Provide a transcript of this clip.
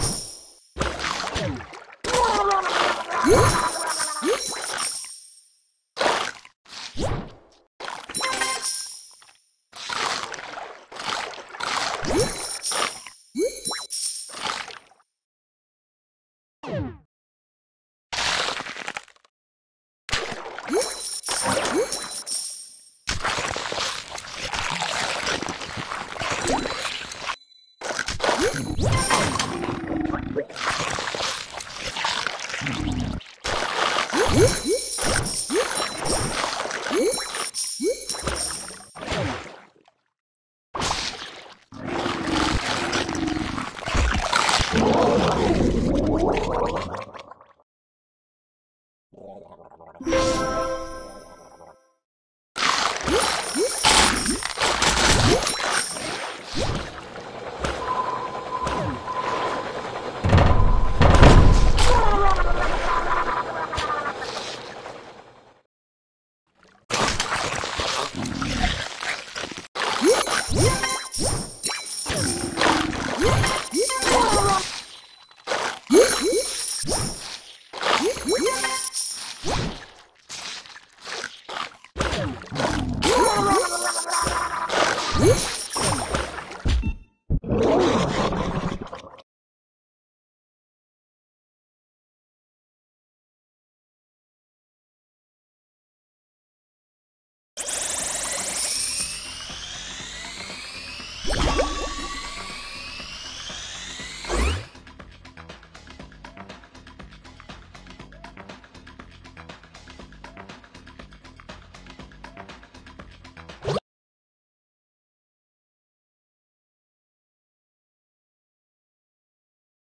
What?